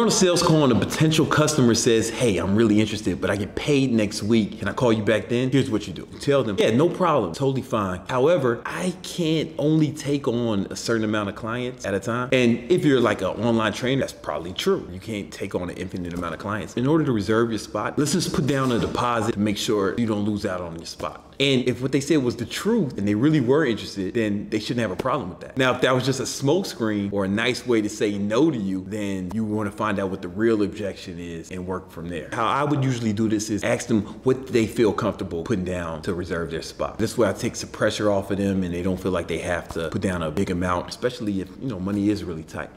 you're on a sales call and a potential customer says, hey, I'm really interested, but I get paid next week. Can I call you back then? Here's what you do. You tell them, yeah, no problem, totally fine. However, I can't only take on a certain amount of clients at a time. And if you're like an online trainer, that's probably true. You can't take on an infinite amount of clients. In order to reserve your spot, let's just put down a deposit to make sure you don't lose out on your spot. And if what they said was the truth and they really were interested, then they shouldn't have a problem with that. Now, if that was just a smokescreen or a nice way to say no to you, then you want to find out what the real objection is and work from there. How I would usually do this is ask them what they feel comfortable putting down to reserve their spot. This way I take some pressure off of them and they don't feel like they have to put down a big amount, especially if, you know, money is really tight.